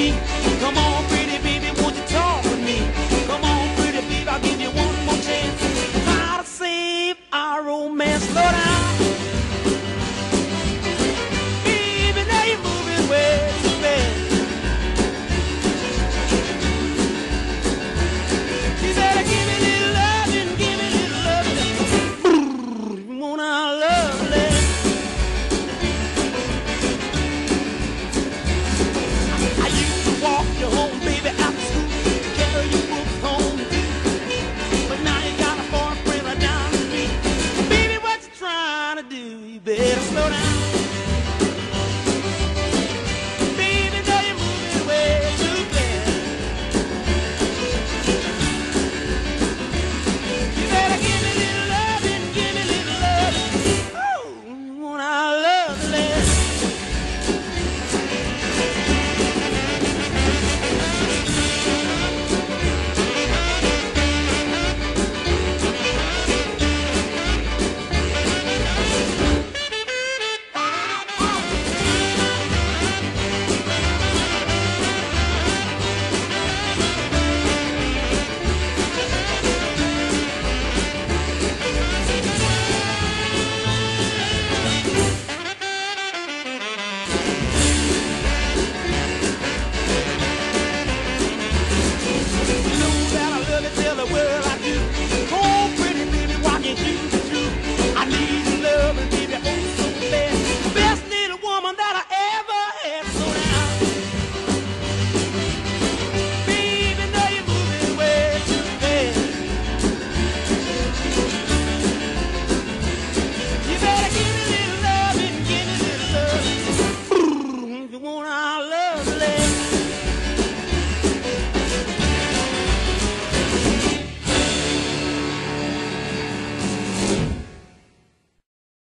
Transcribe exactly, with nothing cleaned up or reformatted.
me. Come on, pretty baby, won't you talk with me? Come on, pretty baby, I'll give you one more chance. How to save our romance, slow down. Baby, now you're moving way too fast. She said, give me a little love and give me a little love. Brrr, you want our love. Better slow down.